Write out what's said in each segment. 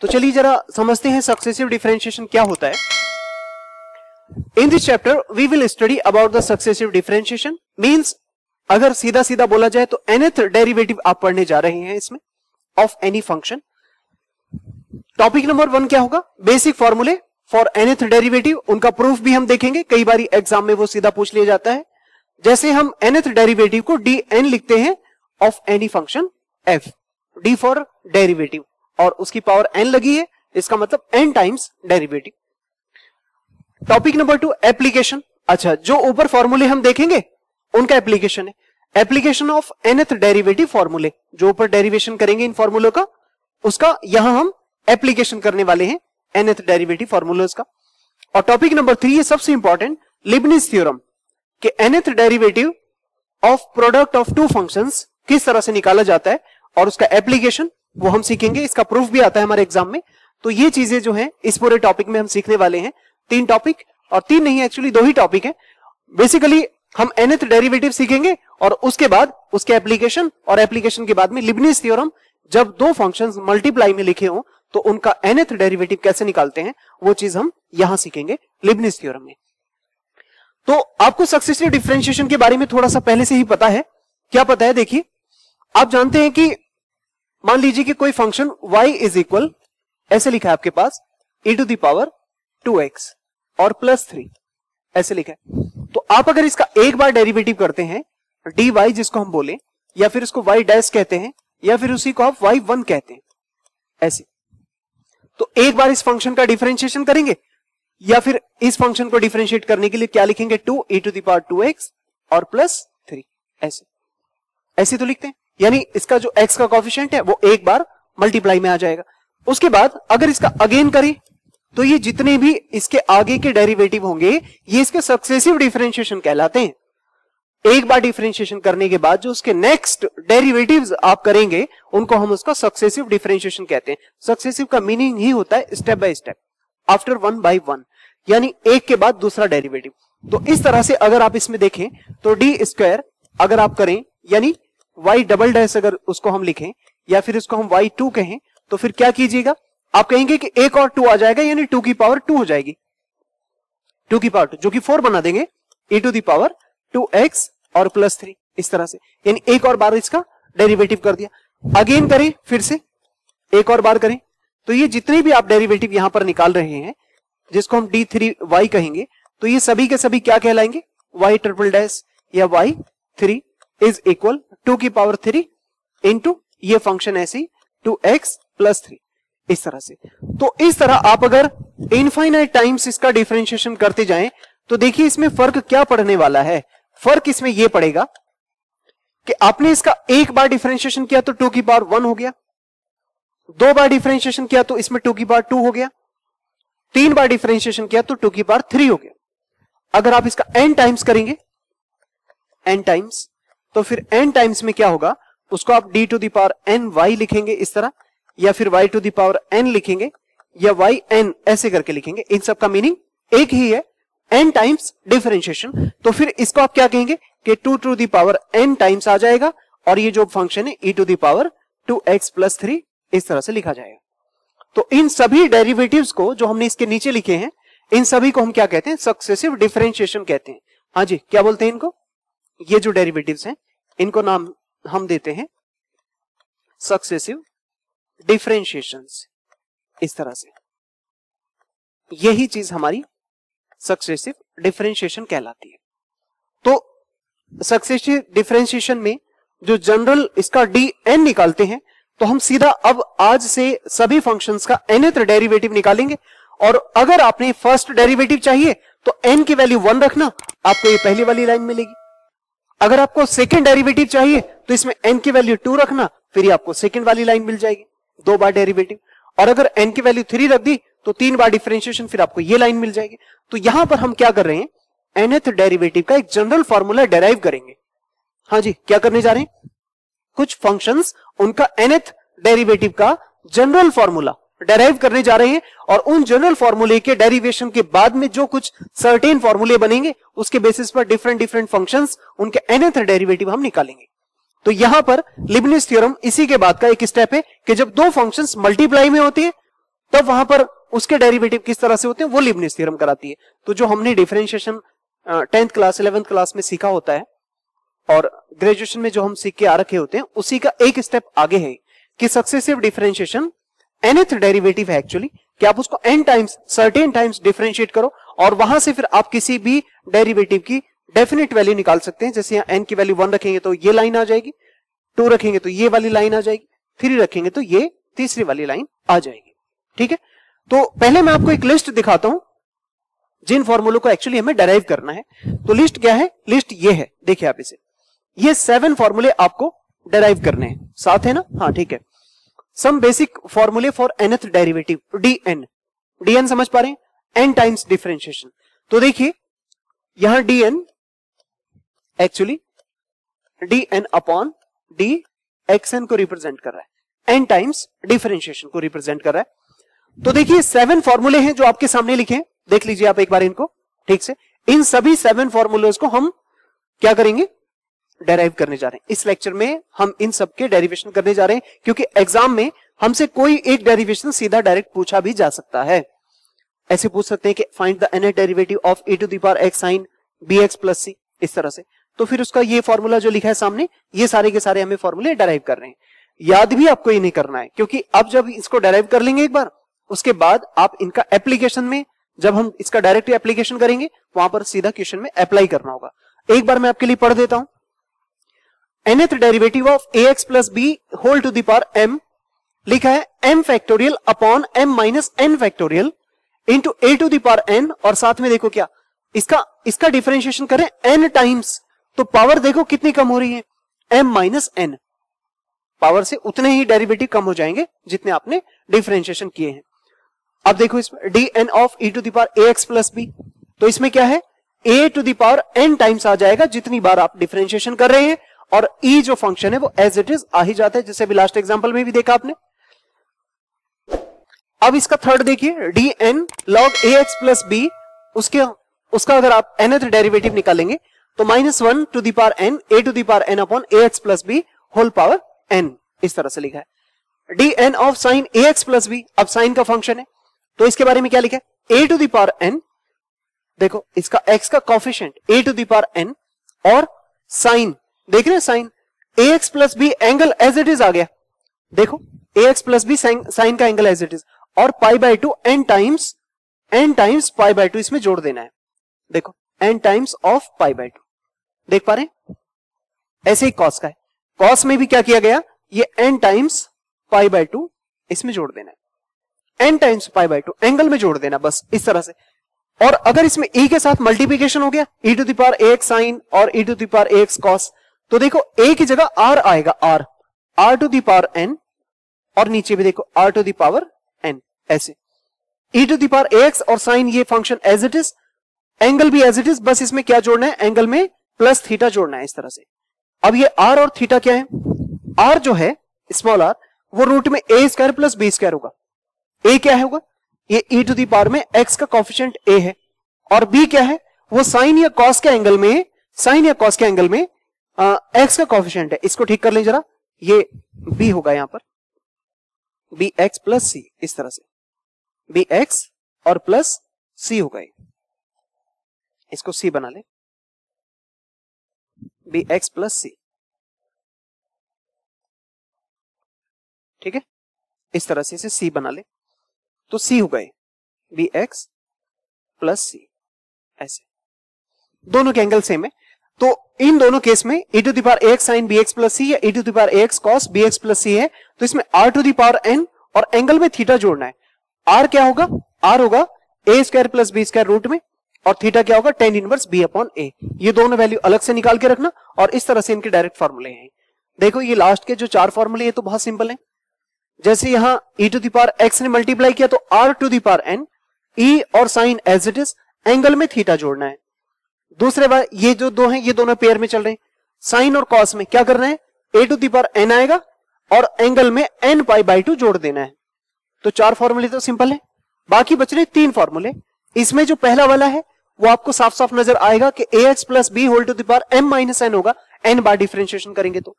तो चलिए जरा समझते हैं सक्सेसिव डिफरेंशिएशन क्या होता है। In this chapter we will study about the successive differentiation. Means अगर सीधा सीधा बोला जाए तो nth डेरिवेटिव आप पढ़ने जा रहे हैं इसमें of any function. Topic number 1 क्या होगा? बेसिक फॉर्मूले फॉर nth डेरिवेटिव। उनका प्रूफ भी हम देखेंगे, कई बारी एग्जाम में वो सीधा पूछ लिया जाता है। जैसे हम nth डेरिवेटिव को dn लिखते हैं of any function f, d for derivative और उसकी पावर n लगी है, इसका मतलब n times derivative. Topic number 2 application. अच्छा, जो ऊपर फॉर्मूले हम देखेंगे उनका एप्लीकेशन है, एप्लीकेशन ऑफ nth डेरिवेटिव फॉर्मूले। जो ऊपर डेरिवेशन करेंगे इन फॉर्मूलों का, उसका यहां हम एप्लीकेशन करने वाले हैं nth डेरिवेटिव फॉर्मूलोज का। और टॉपिक नंबर 3 ये सबसे इंपॉर्टेंट लिबनिज थ्योरम कि nth derivative of product of two functions किस तरह से निकाला जाता है और उसका एप्लीकेशन वो हम सीखेंगे। इसका प्रूफ भी आता है हमारे एग्जाम में। तो ये चीजें जो हैं इस पूरे टॉपिक में हम सीखने वाले हैं। 3 टॉपिक और 3 नहीं, एक्चुअली 2 ही टॉपिक हैं। बेसिकली हम nth डेरिवेटिव सीखेंगे और उसके बाद उसके एप्लीकेशन, और एप्लीकेशन के बाद में लिबनिज थ्योरम। जब 2 फंक्शंस मल्टीप्लाई में लिखे हों तो उनका nth डेरिवेटिव कैसे निकालते हैं वो चीज हम यहां सीखेंगे लिबनिज थ्योरम में। तो आपको सक्सेसिव डिफरेंशिएशन के बारे में थोड़ा सा पहले से ही पता है। क्या पता है? देखिए, आप जानते हैं कि मान लीजिए कि कोई फंक्शन y इज इक्वल ऐसे लिखा है आपके पास e⁴ और +3 ऐसे लिखा है। तो आप अगर इसका एक बार डेरिवेटिव करते हैं dy जिसको हम बोले, या फिर इसको y डैश कहते हैं, या फिर उसी को आप y1 कहते हैं ऐसे, तो एक बार इस फंक्शन का डिफरेंशिएशन करेंगे या फिर इस फंक्शन को डिफरेंशिएट करने के लिए क्या लिखेंगे 2e⁴x और +3 ऐसे ऐसे तो लिखते हैं। यानी इसका जो x का कोफिशिएंट है वो एक बार मल्टीप्लाई में आ जाएगा। उसके बाद अगर इसका अगेन करें तो ये जितने भी इसके आगे के डेरिवेटिव होंगे ये इसके सक्सेसिव डिफरेंशिएशन कहलाते हैं। एक बार डिफरेंशिएशन करने के बाद जो उसके नेक्स्ट डेरिवेटिव्स आप करेंगे उनको हम उसका सक्सेसिव डिफरेंशिएशन कहते हैं। सक्सेसिव का मीनिंग ही होता है step by step, after one by one, यानी एक के बाद दूसरा डेरिवेटिव। तो इस तरह से अगर आप इसमें देखें तो d² अगर आप करें, यानी y डबल डैश अगर उसको हम लिखें या फिर उसको हम y2 कहें, तो फिर क्या कीजिएगा आप कहेंगे कि 1 और 2 आ जाएगा, यानी 2 की पावर 2 हो जाएगी, 2 की पावर 2 जो कि 4 बना देंगे e⁴x और +3 इस तरह से। यानी एक और बार इसका डेरिवेटिव कर दिया। अगेन करें, फिर से एक और बार करें, तो ये जितने भी आप डेरिवेटिव यहां पर निकाल रहे हैं जिसको हम d3y कहेंगे, तो ये सभी के सभी क्या कहलाएंगे y⁻" या y3 इज इक्वल 2 की पावर 3 इंटू ये फंक्शन ऐसी 2x + 3 इस तरह से। तो इस तरह आप अगर इनफाइनाइट टाइम्स इसका डिफरेंशिएशन करते जाएं तो देखिए इसमें फर्क क्या पड़ने वाला है। फर्क इसमें यह पड़ेगा कि आपने इसका एक बार डिफरेंशिएशन किया तो 2 की पावर 1 हो गया, 2 बार डिफरेंशिएशन किया तो इसमें 2 की पावर 2 हो गया, 3 बार डिफरेंशिएशन किया तो 2 की पावर 3 हो गया। अगर आप इसका n टाइम्स करेंगे n टाइम्स, तो फिर n टाइम्स में क्या होगा उसको आप d⁻ ny लिखेंगे इस तरह, या फिर y⁻n लिखेंगे या yn ऐसे करके लिखेंगे। इन सब का मीनिंग एक ही है, n टाइम्स डिफरेंशिएशन। तो फिर इसको आप क्या कहेंगे कि 2 टाइम्स आ जाएगा और ये जो फंक्शन है e⁻2x + 3 इस तरह से लिखा जाएगा। तो इन सभी डेरिवेटिव्स को जो हमने इसके नीचे लिखे हैं इन सभी को हम क्या कहते हैं सक्सेसिव डिफरेंशिएशन कहते हैं। हाँ जी, क्या बोलते हैं इनको? ये जो डेरिवेटिव्स हैं इनको नाम हम देते हैं सक्सेसिव डिफरेंशिएशंस। इस तरह से यही चीज हमारी सक्सेसिव डिफरेंशिएशन कहलाती है। तो सक्सेसिव डिफरेंशिएशन में जो जनरल इसका dn निकालते हैं, तो हम सीधा अब आज से सभी फंक्शंस का nth डेरिवेटिव निकालेंगे। और अगर आपने फर्स्ट डेरिवेटिव चाहिए तो n की वैल्यू 1 रखना, आपको ये पहली वाली लाइन मिलेगी। अगर आपको सेकंड डेरिवेटिव चाहिए तो इसमें n की वैल्यू 2 रखना, फिर ये आपको सेकंड वाली लाइन मिल जाएगी, 2 बार डेरिवेटिव। और अगर n की वैल्यू 3 रख दी तो 3 बार डिफरेंशिएशन, फिर आपको ये लाइन मिल जाएगी। तो यहां पर हम क्या कर रहे हैं nth डेरिवेटिव का एक जनरल फॉर्मूला डेराइव करेंगे। हाँ जी, क्या करने जा रहे हैं? कुछ फंक्शंस उनका nth डेरिवेटिव का जनरल फॉर्मूला डेराइव करने जा रहे हैं, और उन जनरल फॉर्मूले के डेरिवेशन के बाद में जो कुछ सर्टेन फॉर्मूले बनेंगे उसके बेसिस पर डिफरेंट डिफरेंट फंक्शंस उनके nth डेरिवेटिव हम निकालेंगे। तो यहां पर लिबनिज थ्योरम इसी के बाद का एक स्टेप है कि जब 2 फंक्शंस मल्टीप्लाई में होती है तब वहां पर उसके डेरिवेटिव किस तरह से होते हैं वो लीबनिज़ थ्योरम कराती है। तो जो हमने differentiation 10th class 11th class में सीखा होता है और ग्रेजुएशन में जो हम सीख के आ रखे होते हैं उसी का एक स्टेप आगे है कि सक्सेसिव डिफरेंशिएशन nth डेरिवेटिव है एक्चुअली, कि आप उसको n times certain times differentiate करो और वहां से फिर आप किसी भी डेरिवेटिव की डेफिनेट वैल्यू निकाल सकते हैं। जैसे यहाँ n की वैल्यू 1 रखेंगे तो ये लाइन आ जाएगी, 2 रखेंगे तो ये वाली लाइन आ जाएगी, 3 रखेंगे तो ये तीसरी वाली लाइन आ जाएगी। ठीक है, तो पहले मैं आपको एक लिस्ट दिखाता हूं जिन फॉर्मूलों को एक्चुअली हमें डेराइव करना है। तो लिस्ट क्या है, लिस्ट ये है, देखिए आप इसे, ये 7 फॉर्मूले आपको डेराइव करने हैं, साथ है ना, हाँ ठीक है। सम बेसिक फॉर्मूले for nth derivative dn, dn समझ पा रहे हैं, n टाइम्स डिफरेंशिएशन। तो देखिए यहां dn actually dn upon dxn को रिप्रेजेंट कर रहा है, n टाइम्स डिफरेंशिएशन को रिप्रेजेंट कर रहा है। तो देखिए 7 फॉर्मूले हैं जो आपके सामने लिखे हैं, देख लीजिए आप एक बार इनको ठीक से। इन सभी 7 फॉर्मूलोज को हम क्या करेंगे, डेराइव करने जा रहे हैं। इस लेक्चर में हम इन सब के डेरिवेशन करने जा रहे हैं क्योंकि एग्जाम में हमसे कोई एक डेरिवेशन सीधा डायरेक्ट पूछा भी जा सकता है। ऐसे पूछ सकते हैं कि find the nth derivative of e to the power x sin bx plus c, इस तरह से। तो फिर उसका ये फॉर्मूला जो लिखा है सामने, ये सारे के सारे हमें फॉर्मूले डेराइव कर रहे हैं। याद भी आपको ये नहीं करना है क्योंकि आप जब इसको डेराइव कर लेंगे एक बार, उसके बाद आप इनका एप्लीकेशन में, जब हम इसका डायरेक्ट एप्लीकेशन करेंगे वहां पर सीधा क्वेश्चन में अप्लाई करना होगा। एक बार मैं आपके लिए पढ़ देता हूं, nth derivative of ax plus b whole to the power m लिखा है m factorial upon m minus n factorial into a to the power n, और साथ में देखो क्या इसका डिफरेंशिएशन करें n टाइम्स, तो पावर देखो कितनी कम हो रही है, m माइनस n, पावर से उतने ही डेरिवेटिव कम हो जाएंगे जितने आपने डिफरेंशिएशन किए हैं। अब देखो इसमें dn of e to the power ax plus b, तो इसमें क्या है a to the power n times आ जाएगा जितनी बार आप डिफरेंशिएशन कर रहे हैं, और e जो फंक्शन है वो एज इट इज आ ही जाता है, जैसे भी लास्ट एग्जांपल में भी देखा आपने। अब इसका थर्ड देखिए dn log ax plus b, उसका अगर आप nth डेरिवेटिव निकालेंगे तो minus 1 to the power n a to the power n upon ax plus b whole power n, इस तरह से लिखा है। dn of sine ax plus b, अब साइन का फंक्शन है तो इसके बारे में क्या लिखा है, a to the power n, देखो इसका x का coefficient a to the power n और साइन, देख रहे हैं sine ax plus b angle as it is आ गया, देखो ax प्लस b साइन का एंगल एज इट इज, और pi by 2 n times pi by 2 इसमें जोड़ देना है, देखो n times of pi by 2, देख पा रहे हैं? ऐसे ही कॉस का है, कॉस में भी क्या किया गया, ये n टाइम्स पाई बाय 2 इसमें जोड़ देना है, n times pi by 2 angle में जोड़ देना, बस इस तरह से। और अगर इसमें e के साथ मल्टीप्लीकेशन हो गया e to the power ax sine और e to the power ax cos, तो देखो a की जगह r आएगा, r to the power n, और नीचे भी देखो r to the power n, ऐसे e to the power ax और साइन, ये function as it is, angle भी एज इट इज, बस इसमें क्या जोड़ना है, एंगल में प्लस थीटा जोड़ना है, इस तरह से। अब ये r और थीटा क्या है, r जो है स्मॉल r वो रूट में a square plus b square होगा, a क्या होगा, ये e टू दी पावर में x का कोफिशिएंट a है, और b क्या है, वो साइन या कॉस के एंगल में x का कोफिशिएंट है, इसको ठीक कर लें जरा, ये b होगा यहाँ पर bx प्लस c, इस तरह से bx और प्लस c होगा, ये इसको c बना ले bx प्लस c, ठीक है, इस तरह से इसे c बना ले तो c होगा ये bx प्लस c, ऐसे दोनों के एंगल सेम है। तो इन दोनों केस में e to the power ax sin bx plus c या e to the power ax cos bx plus c है, तो इसमें r to the power n और एंगल में थीटा जोड़ना है, r क्या होगा, r होगा a square plus b square root में, और थीटा क्या होगा, tan inverse b upon a, ये दोनों वैल्यू अलग से निकाल के रखना। और इस तरह से इनके डायरेक्ट फॉर्मूले हैं। देखो ये लास्ट के जो 4 फॉर्मूले ये तो बहुत सिंपल है, जैसे यहाँ e to the power x ने मल्टीप्लाई किया तो r to the power n, e और sine as it is, angle में थीटा जोड़ना है। दूसरे बार ये जो दो हैं ये दोनों पेयर में चल रहे हैं, साइन और कॉस में क्या करना है, a to the power n आएगा और एंगल में एन पाई बाई टू जोड़ देना है। तो 4 फॉर्मूले तो सिंपल है, बाकी बच रहे 3 फॉर्मूले। इसमें जो पहला वाला है वो आपको साफ साफ नजर आएगा कि a x plus b whole to the power m minus n होगा, एन बार डिफरेंशिएशन करेंगे तो।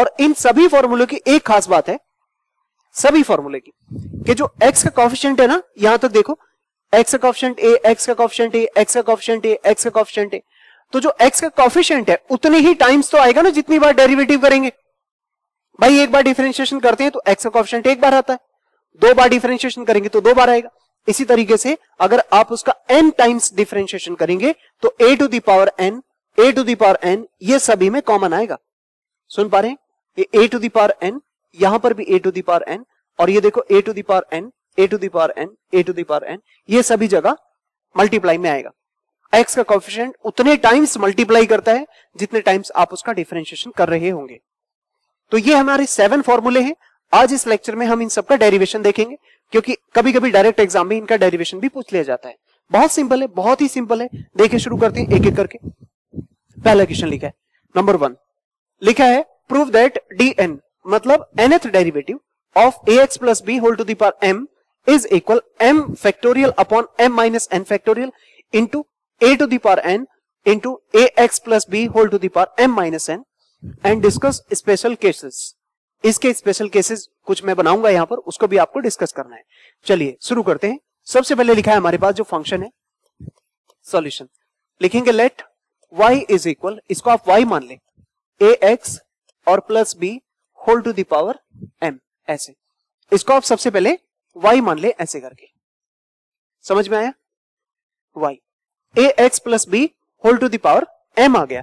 और इन सभी फॉर्मूलों की एक खास बात है, सभी फॉर्मूले की कि जो x का कॉफिशिएंट है ना, यहां तक देखो x का कॉफिशिएंट a, x का कॉफिशिएंट a, x का कॉफिशिएंट a, x का कॉफिशिएंट a, तो जो x का कॉफिशिएंट है उतने ही टाइम्स तो आएगा ना जितनी बार डेरिवेटिव करेंगे। भाई एक बार डिफरेंशिएशन करते हैं तो x का कॉफिशिएंट एक बार आता है, दो बार डिफरेंशिएशन करेंगे तो दो बार आएगा। इसी तरीके से अगर आप उसका n टाइम्स डिफरेंशिएशन करेंगे तो a to the power n, a to the power n, ये सभी में कॉमन आएगा। सुन पा रहे हैं, ये a to the power n, यहां पर भी a to the power n, और ये देखो a to the power n, a to the power n, a to the power n, ये सभी जगह मल्टीप्लाई में आएगा। x का कोएफिशिएंट उतने टाइम्स मल्टीप्लाई करता है जितने टाइम्स आप उसका डिफरेंशिएशन कर रहे होंगे। तो ये हमारे 7 फॉर्मूले हैं। आज इस लेक्चर में हम इन सबका डेरिवेशन देखेंगे, क्योंकि कभी कभी डायरेक्ट एग्जाम में इनका डेरिवेशन भी पूछ लिया जाता है। बहुत सिंपल है, बहुत ही सिंपल है। देखिए शुरू करते हैं एक एक करके। पहला क्वेश्चन लिखा है नंबर 1, लिखा है प्रूव दैट dn मतलब nth derivative of ax plus b whole to the power m is equal m factorial upon m minus n factorial into a to the power n into ax plus b whole to the power m minus n and discuss special cases। इसके special cases कुछ मैं बनाऊंगा यहाँ पर, उसको भी आपको discuss करना है। चलिए शुरू करते हैं। सबसे पहले लिखा है हमारे पास जो फंक्शन है सॉल्यूशन, लिखेंगे लेट y इज इक्वल, इसको आप y मान लें, ax और plus b whole to the power m, ऐसे इसको आप सबसे पहले y मान ले, ऐसे करके। समझ में आया? y ax plus b whole to the power m आ गया,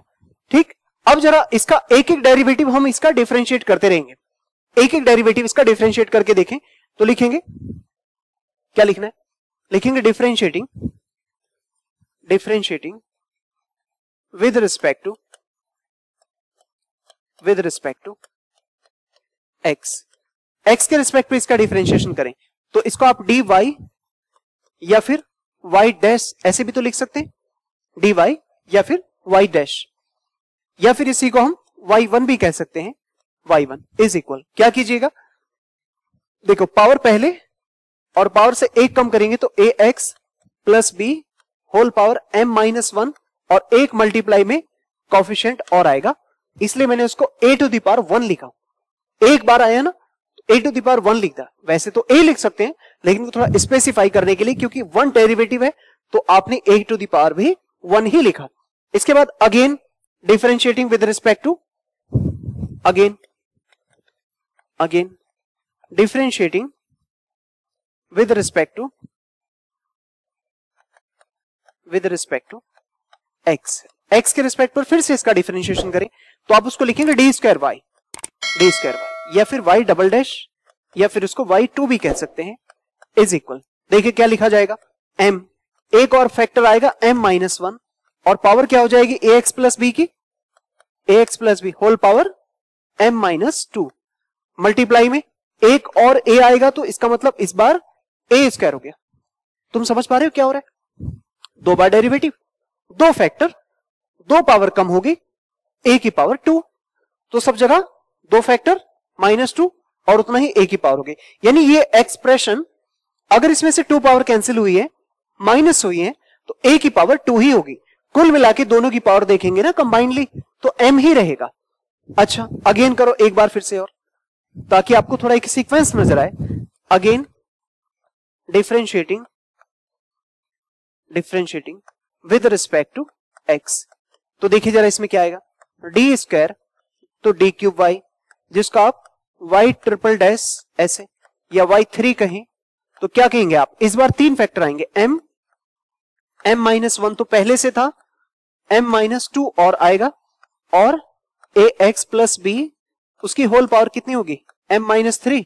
ठीक। अब जरा इसका एक एक डेरिवेटिव हम इसका डिफरेंशिएट करते रहेंगे, एक एक डेरिवेटिव इसका डिफरेंशिएट करके देखें। तो लिखेंगे, क्या लिखना है, लिखेंगे differentiating with respect to x, x के रिस्पेक्ट में इसका डिफरेंशिएशन करें, तो इसको आप डी वाई या फिर वाई डैश ऐसे भी तो लिख सकते हैं, डी वाई या फिर वाई डैश, या फिर इसी को हम y1 भी कह सकते हैं। y1 इज इक्वल, क्या कीजिएगा, देखो पावर पहले और पावर से एक कम करेंगे तो ax plus b whole power m minus 1 और एक मल्टीप्लाई में कॉफिशिएंट और आएगा, इसलिए मैंने उसको a टू दी पावर 1 लिखा। एक बार आया ना तो a टू दी पावर 1 लिखता, वैसे तो a लिख सकते हैं लेकिन थोड़ा स्पेसिफाई करने के लिए, क्योंकि 1 डेरिवेटिव है तो आपने a टू दी पावर भी 1 ही लिखा। इसके बाद again differentiating with respect to, again differentiating with respect to x, x के रिस्पेक्ट पर फिर से इसका डिफरेंशिएशन करें तो आप उसको लिखेंगे डी स्क्वायर वाई या फिर y डबल डैश या फिर उसको y2 भी कह सकते हैं इज इक्वल। देखिए क्या लिखा जाएगा, m, एक और फैक्टर आएगा m माइनस 1 और पावर क्या हो जाएगी ax प्लस b की, ax plus b whole power m minus 2 multiply में एक और a आएगा, तो इसका मतलब इस बार a स्क्वायर हो गया। तुम समझ पा रहे हो क्या हो रहा है, दो बार डेरिवेटिव, दो फैक्टर, दो पावर कम होगी, a की पावर 2, तो सब जगह दो फैक्टर माइनस 2 और उतना ही a की पावर होगी। यानी ये एक्सप्रेशन अगर इसमें से 2 पावर कैंसिल हुई है, माइनस हुई है, तो a की पावर 2 ही होगी। कुल मिला के दोनों की पावर देखेंगे ना कंबाइनली तो m ही रहेगा। अच्छा अगेन करो एक बार फिर से, और ताकि आपको थोड़ा एक सीक्वेंस नजर आए। Again differentiating with respect to x, तो देखिए जरा इसमें क्या आएगा, डी स्क्वायर तो डी क्यूब वाई, जिसको आप y ट्रिपल डैश ऐसे या y3 कहें तो क्या कहेंगे आप, इस बार 3 फैक्टर आएंगे, m माइनस 1 तो पहले से था, m माइनस 2 और आएगा, और ax प्लस b उसकी होल पावर कितनी होगी m माइनस 3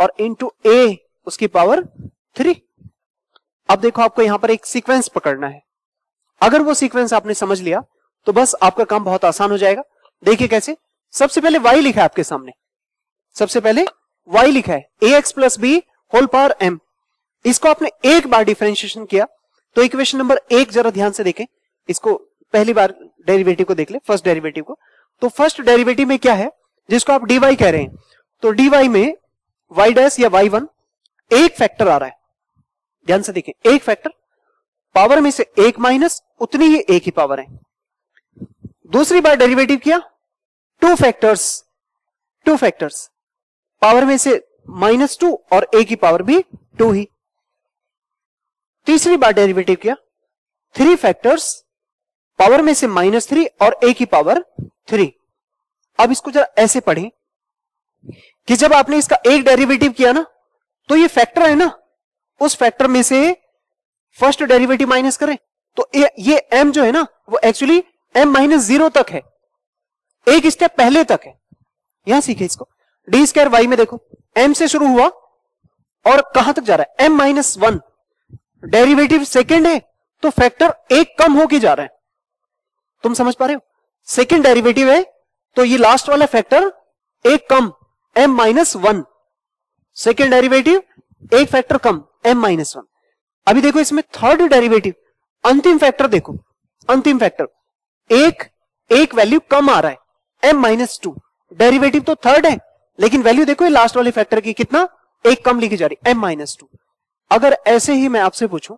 और इंटू a उसकी पावर 3। अब देखो आपको यहां पर एक सीक्वेंस पकड़ना है, अगर वो सीक्वेंस आपने समझ लिया तो बस आपका काम बहुत आसान हो जाएगा। देखिए कैसे, सबसे पहले y लिखा है आपके सामने, सबसे पहले y लिखा है ax plus b whole power m, इसको आपने एक बार डिफरेंशिएशन किया तो इक्वेशन नंबर 1 जरा ध्यान से देखें, इसको पहली बार डेरिवेटिव को देख ले, फर्स्ट डेरिवेटिव को। तो फर्स्ट डेरिवेटिव में क्या है, जिसको आप dy कह रहे हैं, तो dy में y डैश या y1 एक फैक्टर आ रहा है, ध्यान से देखें एक फैक्टर, पावर में से एक माइनस उतनी ही एक ही पावर है। दूसरी बार डेरिवेटिव किया, टू फैक्टर्स, पावर में से -2 और a की पावर भी 2 ही। तीसरी बार डेरिवेटिव किया, थ्री फैक्टर्स पावर में से -3 और a की पावर 3। अब इसको जरा ऐसे पढ़ें कि जब आपने इसका एक डेरिवेटिव किया ना, तो ये फैक्टर है ना, उस फैक्टर में से फर्स्ट डेरिवेटिव माइनस करें तो ये m जो है ना वो एक्चुअली m-0 तक है, एक स्टेप पहले तक है। यहां सीखे इसको, डी स्क्वायर वाई में देखो m से शुरू हुआ और कहां तक जा रहा है, m-1। डेरिवेटिव सेकंड है तो फैक्टर एक कम होके जा रहा है, तुम समझ पा रहे हो? सेकंड डेरिवेटिव है तो ये लास्ट वाला फैक्टर एक कम, m-1। सेकंड डेरिवेटिव एक फैक्टर कम, m-1। अभी देखो इसमें थर्ड डेरिवेटिव, अंतिम फैक्टर देखो, अंतिम फैक्टर एक वैल्यू कम आ रहा है, m-2। डेरिवेटिव तो थर्ड है लेकिन वैल्यू देखो ये लास्ट वाले फैक्टर की कितना, एक कम लिखी जा रही, m-2। अगर ऐसे ही मैं आपसे पूछूं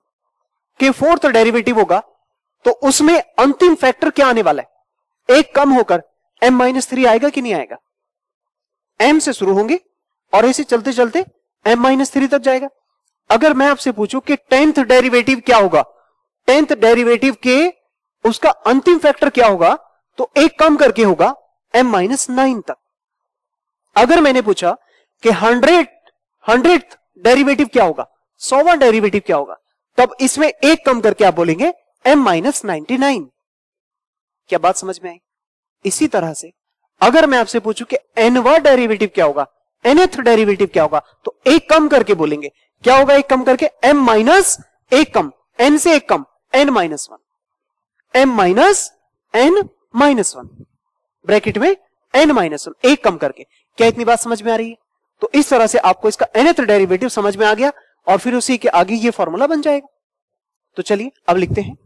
कि फोर्थ डेरिवेटिव होगा तो उसमें अंतिम फैक्टर क्या आने वाला है, एक कम होकर m-3 आएगा कि नहीं आएगा? m से शुरू होंगे और ऐसे चलते चलते m-3 तक जाएगा। अगर मैं आपसे पूछूं कि टेंथ डेरिवेटिव क्या होगा, टेंथ डेरिवेटिव के उसका अंतिम फैक्टर क्या होगा, तो एक कम करके होगा, m-9 तक। अगर मैंने पूछा कि 100th डेरिवेटिव क्या होगा, 100वां डेरिवेटिव क्या होगा, तब इसमें एक कम करके आप बोलेंगे m-99। क्या बात समझ में आई? इसी तरह से अगर मैं आपसे पूछूं कि nवां डेरिवेटिव क्या होगा, nth डेरिवेटिव क्या होगा, तो एक कम करके बोलेंगे, क्या होगा एक कम करके, m-1 कम, n से एक कम, n-1, m-n-1 ब्रैकेट में n-1, एक कम करके। क्या इतनी बात समझ में आ रही है? तो इस तरह से आपको इसका nth डेरिवेटिव समझ में आ गया और फिर उसी के आगे ये फॉर्मूला बन जाएगा। तो चलिए अब लिखते हैं,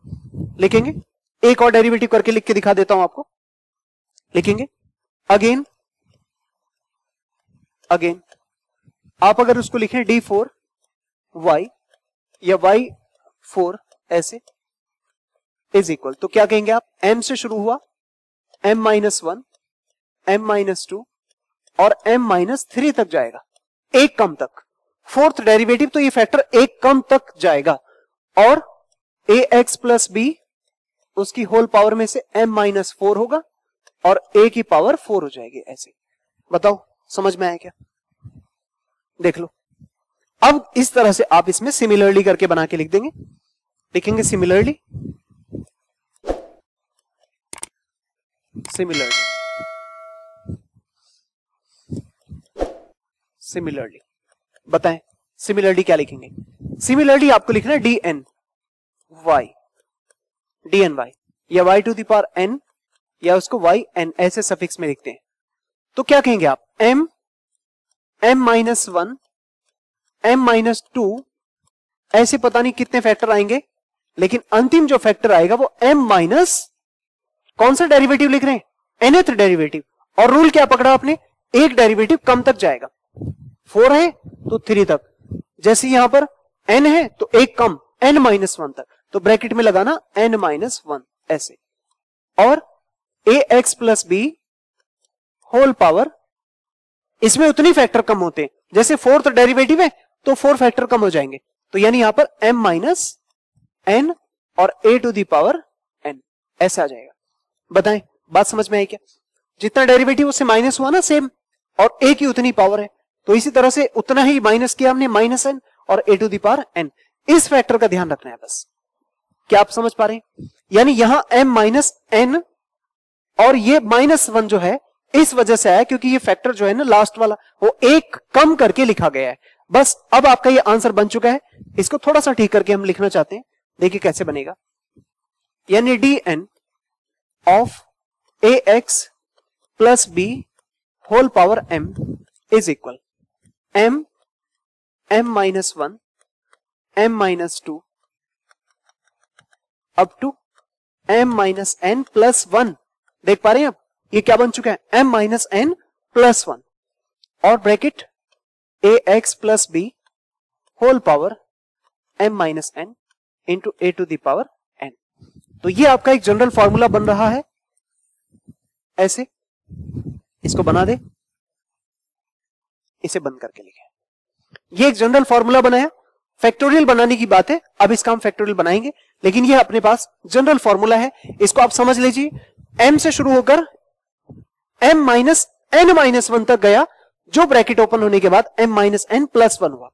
लिखेंगे एक और डेरिवेटिव करके, लिख के दिखा देता हूं आपको। लिखेंगे अगेन आप अगर उसको लिखें d4y या y4 ऐसे इज इक्वल, तो क्या कहेंगे आप, m से शुरू हुआ, m-1, m-2 और m-3 तक जाएगा, एक कम तक। फोर्थ डेरिवेटिव तो ये फैक्टर एक कम तक जाएगा और ax + b उसकी होल पावर में से m-4 होगा और a की पावर 4 हो जाएगी। ऐसे बताओ समझ में आया क्या? देख लो, अब इस तरह से आप इसमें सिमिलरली करके बना के लिख देंगे। लिखेंगे सिमिलरली बताएं सिमिलरली क्या लिखेंगे? सिमिलरली आपको लिखना है dn y या y⁴ या उसको yn ऐसे सफिक्स में लिखते हैं। तो क्या कहेंगे आप, m-1, m-2 ऐसे पता नहीं कितने फैक्टर आएंगे, लेकिन अंतिम जो फैक्टर आएगा वो m- कौन सा डेरिवेटिव लिख रहे हैं, nth डेरिवेटिव। और रूल क्या पकड़ा आपने, एक डेरिवेटिव कम तक जाएगा, 4 है तो 3 तक, जैसे यहां पर n है तो एक कम, n-1 तक, तो ब्रैकेट में लगाना n-1 ऐसे और ax + b होल पावर, इसमें उतनी फैक्टर कम होते हैं, जैसे फोर्थ डेरिवेटिव है तो 4 फैक्टर कम हो जाएंगे, तो यानी यहां पर m-n और a⁴ n ऐसा आ जाएगा। बताएं बात समझ में आई क्या? जितना डेरिवेटिव उससे माइनस हुआ ना सेम, और a की उतनी पावर है, तो इसी तरह से उतना ही माइनस किया हमने, -n और a⁴ n। इस फैक्टर का ध्यान रखना है बस। क्या आप समझ पा रहे हैं? यानी यहां m-n और ये -1 जो है इस वजह से आया क्योंकि ये फैक्टर जो है ना लास्ट वाला वो एक कम करके लिखा गया है। बस अब आपका ये आंसर बन चुका है, इसको थोड़ा सा ठीक करके हम लिखना चाहते हैं। देखिए कैसे बनेगा, यानी dn of ax + b whole power m is equal m-1, m-2 up to m-n + 1। देख पा रहे हैं आप, ये क्या बन चुका है, m-n + 1 और bracket ax + b whole power m-n into a⁴ n। तो ये आपका एक जनरल फॉर्मूला बन रहा है। ऐसे इसको बना दे, इसे बंद करके लिखें। ये एक जनरल फॉर्मूला बनाया, फैक्टोरियल बनाने की बात है, अब इसका हम फैक्टोरियल बनाएंगे, लेकिन ये अपने पास जनरल फॉर्मूला है, इसको आप समझ लीजिए। m से शुरू होकर m माइनस n माइनस 1 तक गया, जो ब्रैकेट ओपन होने के बाद m माइनस n प्लस 1 हुआ।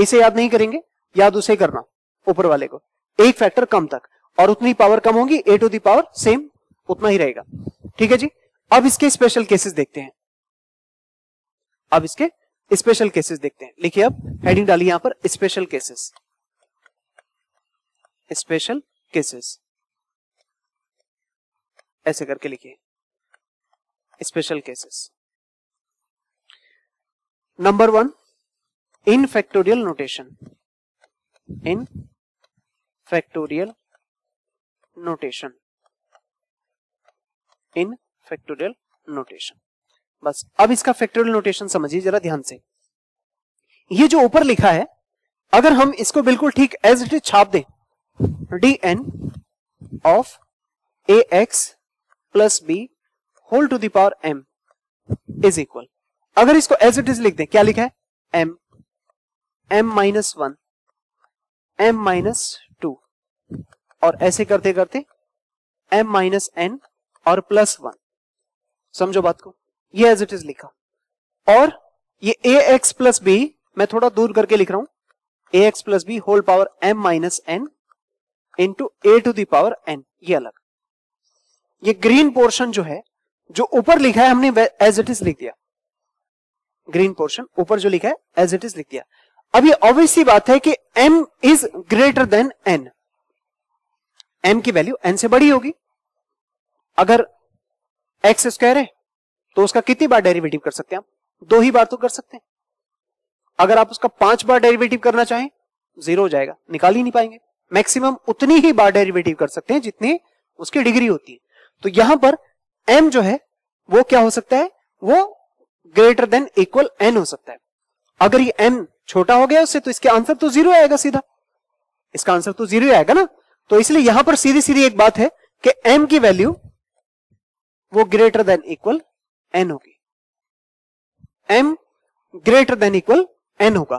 इसे याद नहीं करेंगे, याद उसे करना, ऊपर वाले को, एक फैक्टर कम तक, और उतनी पावर कम होगी, a to the power same उतना ही रहेगा। ठीक है जी, अब इसके स्पेशल केसेस देखते हैं, अब इसके स्पेशल केसेस देखते हैं। लिखिए, अब हेडिंग डालिए यहां पर, स्पेशल केसेस, स्पेशल केसेस ऐसे करके लिखिए, special cases. Number 1, in factorial notation, in factorial notation, in factorial notation. बस अब इसका फैक्टोरियल नोटेशन समझिए जरा ध्यान से। ये जो ऊपर लिखा है, अगर हम इसको बिल्कुल ठीक एज इट इज छाप दें, dn of ax plus b whole to the power m is equal, अगर इसको एज इट इज लिख दें, क्या लिखा है, m, m minus 1, m minus 2, और ऐसे करते करते m माइनस n और प्लस 1, समझो बात को, ये एज इट इज लिखा। और ये ax प्लस बी मैं थोड़ा दूर करके लिख रहा हूं, ax plus b whole power m minus n into a to the power n, ये अलग, ये ग्रीन पोर्शन जो है, जो ऊपर लिखा है हमने एज इट इज लिख दिया, ग्रीन पोर्शन ऊपर जो लिखा है एज इट इज लिख दिया। अब ये ऑब्वियस सी बात है कि m is greater than n, m की वैल्यू n से बड़ी होगी। अगर x स्क्वायर है तो उसका कितनी बार डेरिवेटिव कर सकते हैं आप, 2 ही बार तो कर सकते हैं। अगर आप उसका 5 बार डेरिवेटिव करना चाहें, 0 हो जाएगा, निकाल ही नहीं पाएंगे। मैक्सिमम उतनी ही बार डेरिवेटिव कर सकते हैं जितनी उसकी डिग्री होती है। तो यहां पर m जो है वो क्या हो सकता है, वो ग्रेटर देन इक्वल n हो सकता है। अगर ये m छोटा हो गया उससे, तो इसका आंसर तो 0 आएगा सीधा, इसका आंसर तो 0 आएगा ना। तो इसलिए यहां पर सीधी सीधी एक बात है कि m की वैल्यू वो ग्रेटर देन इक्वल n होगी, m greater than equal n होगा,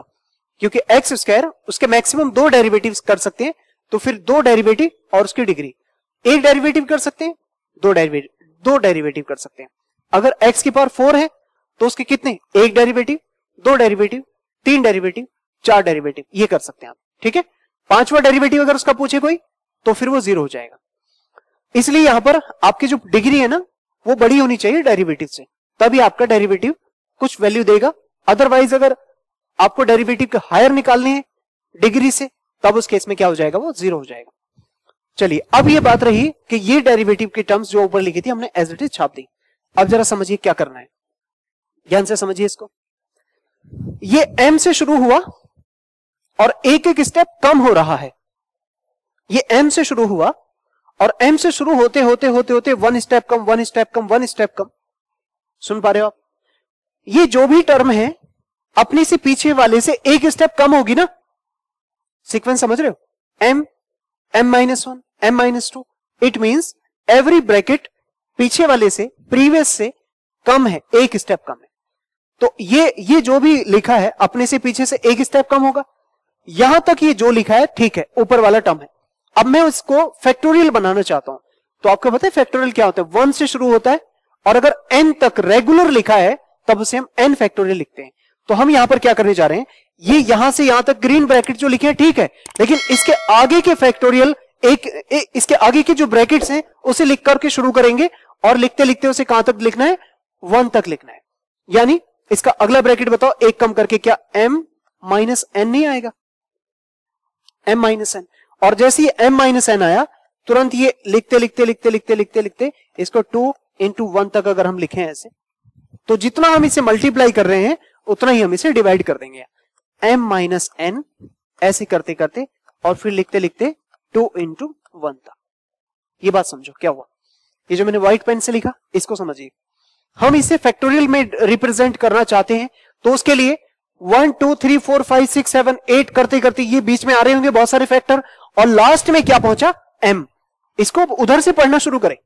क्योंकि एक्स स्क्वायर उसके मैक्सिमम 2 डेरिवेटिव्स कर सकते हैं, तो फिर 2 डेरिवेटिव और उसकी डिग्री, 1 डेरिवेटिव कर सकते हैं, 2 डेरिवेटिव कर सकते हैं। अगर एक्स की पावर 4 है तो उसके कितने, 1 डेरिवेटिव, 2 डेरिवेटिव, 3 डेरिवेटिव, 4 डेरिवेटिव, ये कर सकते हैं आप। ठीक है, 5वां डेरिवेटिव अगर उसका पूछे कोई, तो फिर वो 0 हो जाएगा। इसलिए यहां पर आपकी जो डिग्री है ना, वो बड़ी होनी चाहिए डेरिवेटिव से, तभी आपका डेरिवेटिव कुछ वैल्यू देगा। अदरवाइज अगर आपको डेरिवेटिव के हायर निकालने हैं डिग्री से, तब उस केस में क्या हो जाएगा, वो 0 हो जाएगा। चलिए, अब ये बात रही कि ये डेरिवेटिव के टर्म्स जो ऊपर लिखी थी हमने एज इट इज छाप दी। अब जरा समझिए क्या करना है, ध्यान से समझिए इसको। ये m से शुरू हुआ और एक एक स्टेप कम हो रहा है। ये m से शुरू हुआ और m से शुरू होते होते होते होते 1 स्टेप कम, 1 स्टेप कम, 1 स्टेप कम, सुन पा रहे हो आप। ये जो भी टर्म है अपने से पीछे वाले से एक स्टेप कम होगी ना, सीक्वेंस समझ रहे हो, m, m minus 1, m minus 2, it means every bracket पीछे वाले से, प्रीवियस से कम है, एक स्टेप कम है। तो ये जो भी लिखा है अपने से पीछे से एक स्टेप कम होगा। यहां तक ये जो लिखा है ठीक है, ऊपर वाला टर्म है। अब मैं उसको फैक्टोरियल बनाना चाहता हूं, तो आपको पता है फैक्टोरियल क्या होता है, 1 से शुरू होता है और अगर n तक रेगुलर लिखा है तब उसे हम n फैक्टोरियल लिखते हैं। तो हम यहां पर क्या करने जा रहे हैं, ये यहां से यहां तक ग्रीन ब्रैकेट जो लिखे हैं ठीक है, लेकिन इसके आगे के फैक्टोरियल इसके आगे के जो ब्रैकेट्स हैं उसे लिख करके शुरू करेंगे, और लिखते लिखते उसे कहां तक लिखना है, 1 तक लिखना है। यानी इसका अगला ब्रैकेट बताओ एक कम करके, क्या m माइनस n नहीं आएगा, m माइनस n, और जैसे ही m माइनस n आया तुरंत ये लिखते लिखते लिखते लिखते लिखते लिखते इसको 2 into 1 तक अगर हम लिखें ऐसे, तो जितना हम इसे मल्टीप्लाई कर रहे हैं उतना ही हम इसे डिवाइड कर देंगे, m माइनस n ऐसे करते करते और फिर लिखते लिखते 2 into 1 तक। ये बात समझो क्या हुआ, ये जो मैंने व्हाइट पेन से लिखा इसको समझिए। हम इसे फैक्टोरियल में रिप्रेजेंट करना चाहते हैं, तो उसके लिए 1 2 3 4 5 6 7 8 करते करते ये बीच में आ रहे होंगे बहुत सारे फैक्टर, और लास्ट में क्या पहुंचा, m। इसको उधर से पढ़ना शुरू करें,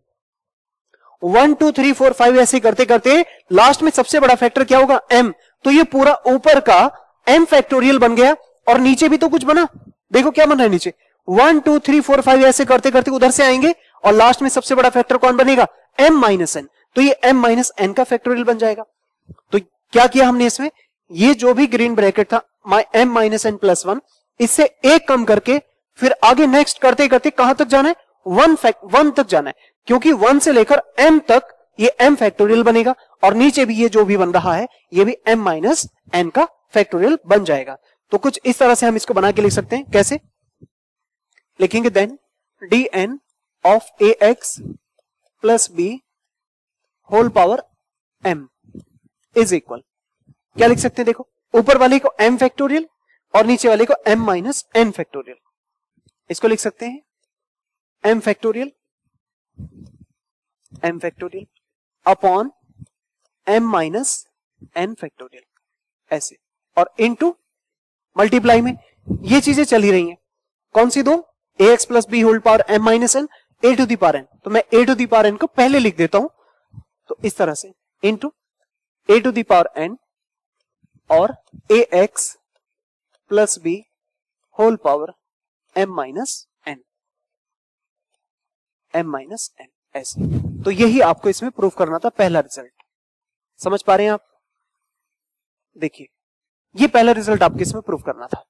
1 2 3 4 5 ऐसे करते करते लास्ट में सबसे बड़ा फैक्टर क्या होगा, m। तो ये पूरा ऊपर का m फैक्टोरियल बन गया और नीचे भी तो कुछ बना, देखो क्या बन रहा है नीचे 1 2 3 4 5 ऐसे करते करते उधर से आएंगे और लास्ट में सबसे बड़ा फैक्टर कौन बनेगा m-n। तो ये m-n का फैक्टोरियल बन जाएगा। तो क्या किया हमने इसमें, ये जो भी ग्रीन ब्रैकेट था m-n+1 इससे एक कम करके फिर आगे नेक्स्ट करते करते कहां तक जाना है 1 तक जाना है, क्योंकि 1 से लेकर m तक ये m फैक्टोरियल बनेगा और नीचे भी ये जो भी बन रहा है ये भी m-n का फैक्टोरियल बन जाएगा। तो कुछ इस तरह से हम इसको बना के लिख सकते हैं। कैसे लिखेंगे, then dn of ax plus b whole power m is equal, क्या लिख सकते हैं देखो, ऊपर वाले को m फैक्टोरियल और नीचे वाले को m-n फैक्टोरियल, इसको लिख सकते हैं m factorial upon m-n factorial ऐसे, और इनटू मल्टीप्लाई में ये चीजें चली रही हैं, कौन सी दो ax plus b whole power m-n a to the power n, तो मैं a to the power n को पहले लिख देता हूं, तो इस तरह से into a to the power n और ax plus b whole power m-n ऐसे। तो यही आपको इसमें प्रूफ करना था, पहला रिजल्ट समझ पा रहे हैं आप। देखिए ये पहला रिजल्ट आपको इसमें प्रूफ करना था।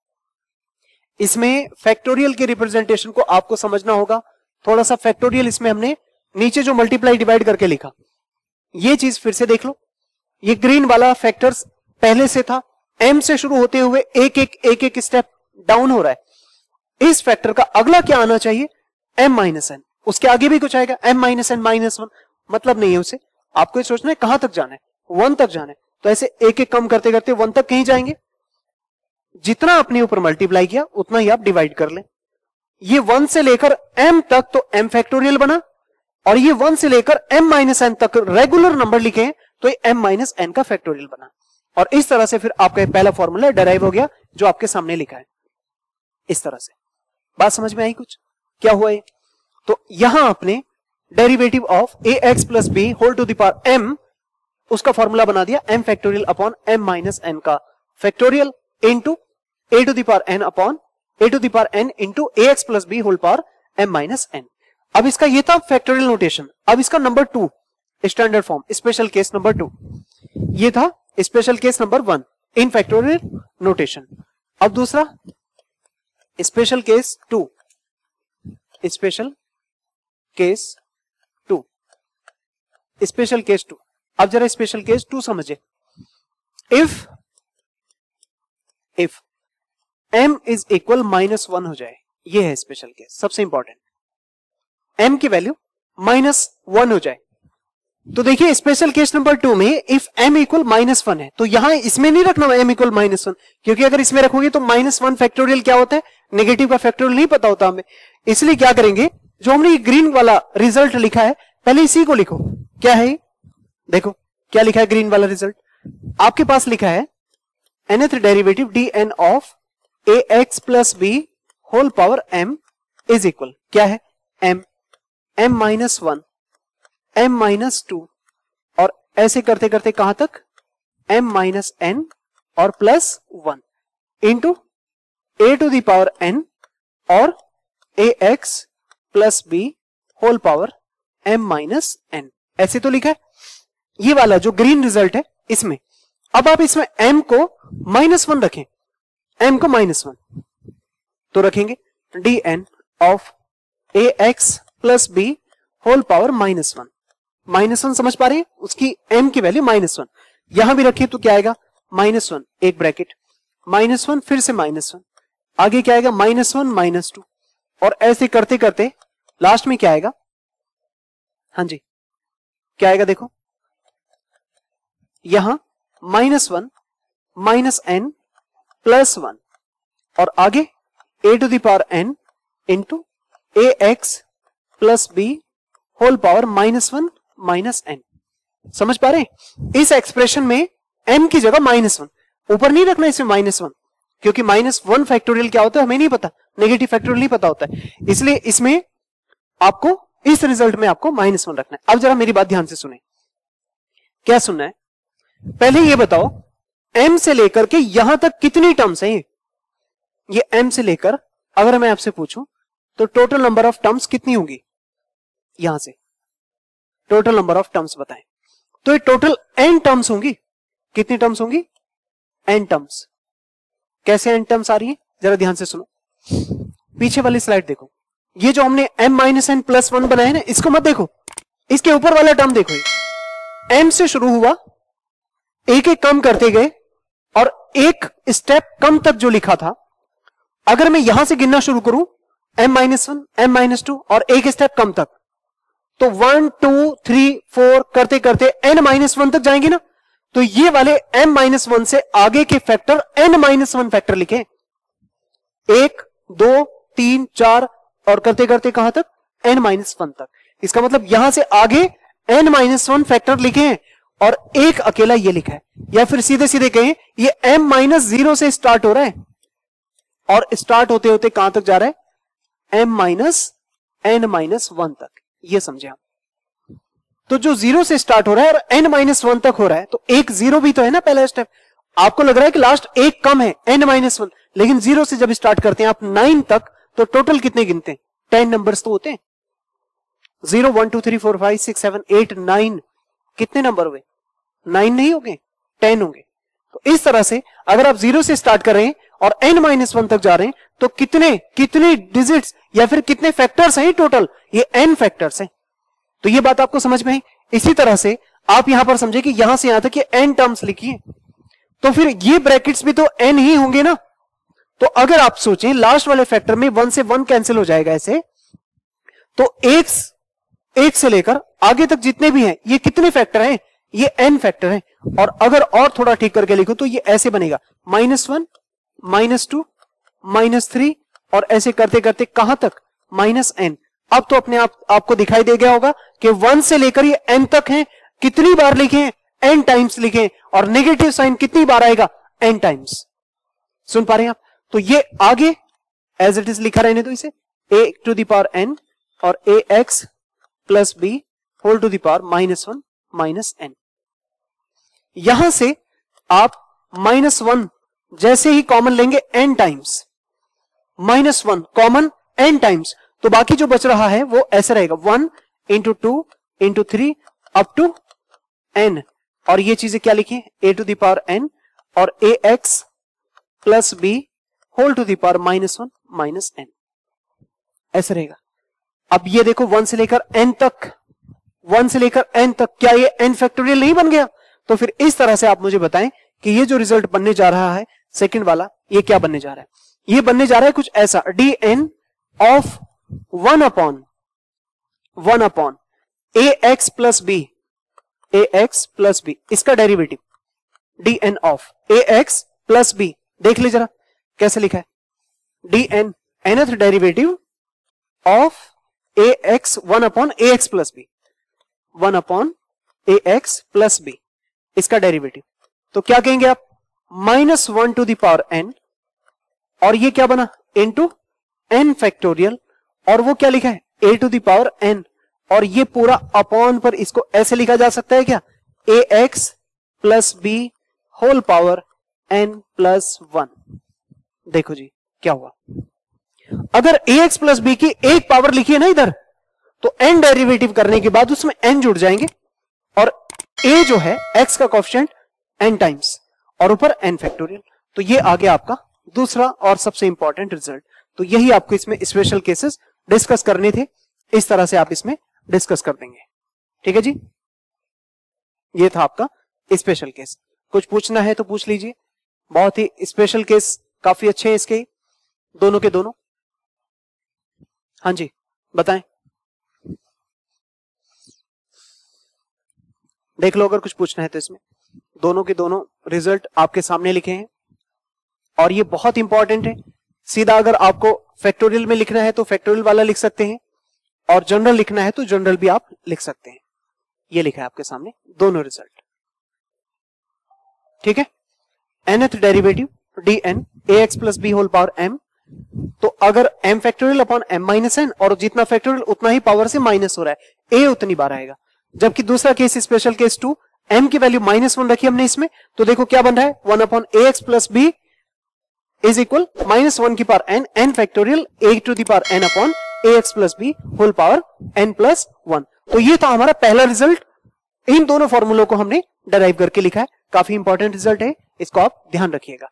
इसमें फैक्टोरियल के रिप्रेजेंटेशन को आपको समझना होगा थोड़ा सा। फैक्टोरियल इसमें हमने नीचे जो मल्टीप्लाई डिवाइड करके लिखा, ये चीज फिर से देख लो, ये ग्रीन वाला फैक्टर्स पहले से था, m से शुरू होते हुए एक एक स्टेप डाउन हो रहा है। इस फैक्टर का अगला क्या आना चाहिए m-n, उसके आगे भी कुछ आएगा m-n -1, मतलब नहीं है उसे, आपको ये सोचना है कहां तक जाना है, 1 तक जाना है, तो ऐसे एक एक कम करते करते 1 तक कहीं जाएंगे। जितना अपने ऊपर मल्टीप्लाई किया उतना ही आप डिवाइड कर लें। ये 1 से लेकर m तक तो m फैक्टोरियल बना, और ये 1 से लेकर m-n तक रेगुलर नंबर लिखे हैं तो ये m-n का फैक्टोरियल बना, और इस तरह से फिर आपका पहला फॉर्मूला डेराइव हो गया जो आपके सामने लिखा है। इस तरह से बात समझ में आई कुछ, क्या हुआ ये? तो यहां आपने derivative of ax plus b whole to the power m उसका फॉर्मूला बना दिया m फैक्टोरियल अपॉन m-n का factorial into a to the power n upon a to the power n into ax plus b whole power m-n। अब इसका ये था factorial notation. अब इसका number 2 standard form special case number 2, ये था special case number 1 in factorial notation. अब दूसरा स्पेशल केस 2, स्पेशल केस 2। अब जरा स्पेशल केस 2 समझे। इफ m इज इक्वल -1 हो जाए, ये है स्पेशल केस, सबसे इंपॉर्टेंट, m की वैल्यू -1 हो जाए। तो देखिए स्पेशल केस नंबर 2 में इफ m इक्वल -1 है, तो यहां इसमें नहीं रखना m इक्वल -1, क्योंकि अगर इसमें रखोगे तो -1 फैक्टोरियल क्या होता है, नेगेटिव का फैक्टोरियल नहीं पता होता हमें। इसलिए क्या करेंगे, जो हमने ग्रीन वाला रिजल्ट लिखा है पहले इसी को लिखो। क्या है, देखो क्या लिखा है ग्रीन वाला रिजल्ट, आपके पास लिखा है nth derivative dn of ax plus b whole power m is equal, क्या है m, m-1, m-2 और ऐसे करते करते कहां तक m-n और +1 into a to the power n और ax plus b whole power m-n, ऐसे तो लिखा है ये वाला जो ग्रीन रिजल्ट है इसमें। अब आप इसमें m को -1 रखें, m को -1 तो रखेंगे dn of ax plus b whole power -1, -1 समझ पा रहे हैं, उसकी m की वैल्यू -1। यहां भी रखिए तो क्या आएगा -1, एक ब्रैकेट -1 फिर से -1, आगे क्या आएगा -1 -2 और ऐसे करते करते लास्ट में क्या आएगा, हाँ जी क्या आएगा देखो, यहां -1 -n +1 और आगे a to the power n into ax plus b whole power -1 -n। समझ पा रहे हैं? इस एक्सप्रेशन में m की जगह -1, ऊपर नहीं रखना इसमें -1, क्योंकि -1 फैक्टोरियल क्या होता है हमें नहीं पता, नेगेटिव फैक्टोरियल नहीं पता होता है, इसलिए इसमें आपको इस रिजल्ट में आपको -1 रखना है। अब जरा मेरी बात ध्यान से सुने, क्या सुनना है, पहले ये बताओ m से लेकर के यहां तक कितनी टर्म्स हैं ये m से लेकर, अगर मैं आपसे पूछूं तो टोटल नंबर ऑफ टर्म्स कितनी होंगी, यहां से टोटल नंबर ऑफ टर्म्स बताएं, तो ये टोटल n टर्म्स होंगी। कितनी टर्म्स होंगी? n terms. कैसे n टर्म्स आ रही है जरा ध्यान से सुनो, पीछे वाली स्लाइड देखो। ये जो हमने m minus n plus one बनाया ना, इसको मत देखो, इसके ऊपर वाला टर्म देखो। m से शुरू हुआ, एक एक कम करते गए और एक स्टेप कम तक जो लिखा था, अगर मैं यहां से गिनना शुरू करूं m-1, m-2 और एक स्टेप कम तक, तो 1, 2, 3, 4 करते करते n-1 तक जाएंगे ना, तो ये वाले m-1 से आगे के फैक्टर n-1 फैक्टर लिखे, 1, 2, 3, 4 और करते करते कहां तक n-1 तक। इसका मतलब यहां से आगे n-1 फैक्टर लिखे हैं और एक अकेला ये लिखा है, या फिर सीधे सीधे कहें ये m-0 से स्टार्ट हो रहा है और स्टार्ट होते होते कहां तक जा रहा है m-n-1 तक। ये समझे हम? तो जो 0 से स्टार्ट हो रहा है और n-1 तक हो रहा है, तो एक 0 भी तो है ना पहला स्टेप। आपको लग रहा है कि लास्ट एक कम है n-1, लेकिन 0 से जब स्टार्ट करते हैं आप 9 तक, तो टोटल कितने गिनते हैं? 10 नंबर्स तो होते हैं। 0, 1, 2, 3, 4, 5, 6, 7, 8, 9 कितने नंबर हुए? 9 नहीं होंगे, 10 होंगे। तो इस तरह से अगर आप 0 से स्टार्ट कर रहे हैं और n-1 तक जा रहे हैं, तो कितने डिजिट्स या फिर कितने फैक्टर्स हैं टोटल? ये n फैक्टर्स हैं। तो ये बात आपको समझ में आई। इसी तरह से आप यहां पर समझे कि यहां से यहां तक ये n टर्म्स लिखी है, तो फिर ये ब्रैकेट्स भी तो n ही होंगे ना। तो अगर आप सोचें लास्ट वाले फैक्टर में 1 से 1 कैंसिल हो जाएगा ऐसे, तो 1 से लेकर आगे तक जितने भी हैं ये कितने फैक्टर हैं? ये n फैक्टर हैं। और अगर थोड़ा ठीक करके लिखो तो ये ऐसे बनेगा, -1, -2, -3 और ऐसे करते करते कहां तक? -n। अब तो अपने आप आपको दिखाई दे गया होगा कि 1 से लेकर ये n तक हैं, कितनी बार लिखे? n टाइम्स लिखे, और नेगेटिव साइन कितनी बार आएगा? n times. सुन पा रहे हैं आप? तो ये आगे एज इट इज लिखा रहने दो इसे, a⁴ n और ax + b (−1, -n)। यहां से आप -1 जैसे ही कॉमन लेंगे n times, -1 common n times, तो बाकी जो बच रहा है वो ऐसे रहेगा, 1 × 2 × 3 up to n। और ये चीजें क्या लिखी? a⁴ n और ax + b (−1, -n) ऐसे रहेगा। अब ये देखो 1 से लेकर n तक, 1 से लेकर n तक, क्या ये n फैक्टोरियल नहीं बन गया? तो फिर इस तरह से आप मुझे बताएं कि ये जो रिजल्ट बनने जा रहा है सेकंड वाला, ये क्या बनने जा रहा है? ये बनने जा रहा है कुछ ऐसा, dn of 1 upon ax + b, इसका derivative, dn of ax + b। देख लीजिए जरा कैसे लिखा है, dn nth derivative of ax + b इसका डेरिवेटिव। तो क्या कहेंगे आप? -1 to the power n और ये क्या बना? इनटू n फैक्टोरियल, और वो क्या लिखा है? a⁴ n, और ये पूरा अपॉन पर इसको ऐसे लिखा जा सकता है क्या? ax + b(n + 1)। देखो जी क्या हुआ, अगर ax + b की एक पावर लिखी है ना इधर, तो n डेरिवेटिव करने के बाद उसमें n जुड़ जाएंगे और a जो है x का कोएफिशिएंट n टाइम्स और ऊपर n फैक्टोरियल। तो ये आ गया आपका दूसरा और सबसे इंपॉर्टेंट रिजल्ट। तो यही आपको इसमें स्पेशल केसेस डिस्कस करने थे, इस तरह से आप इसमें डिस्कस कर देंगे। ठीक है जी, ये था आपका स्पेशल केस। कुछ पूछना है तो पूछ लीजिए, बहुत ही स्पेशल केस काफी अच्छे हैं इसके दोनों के दोनों। हाँ जी बताएं, देख लो अगर कुछ पूछना है तो। इसमें दोनों के दोनों रिजल्ट आपके सामने लिखे हैं और ये बहुत इंपॉर्टेंट है। सीधा अगर आपको फैक्टोरियल में लिखना है तो फैक्टोरियल वाला लिख सकते हैं, और जनरल लिखना है तो जनरल भी आप लिख सकते हैं। ये लिखा है आपके सामने दोनों रिजल्ट, ठीक है। nth derivative dn ax + b(m), तो अगर m factorial upon m minus n, और जितना फैक्टोरियल उतना ही पावर से माइनस हो रहा है, a उतनी बार आएगा। जबकि दूसरा केस स्पेशल केस 2, m की वैल्यू -1 रखी हमने इसमें, तो देखो क्या बन रहा है 1 upon a x plus b is equal -1 की power n, n factorial a to the power n upon a x plus b whole power n plus 1। तो ये था हमारा पहला रिजल्ट। इन दोनों फॉर्मूलों को हमने डराइव करके लिखा है, काफी इंपॉर्टेंट रिजल्ट है, इसको आप ध्यान रखिएगा।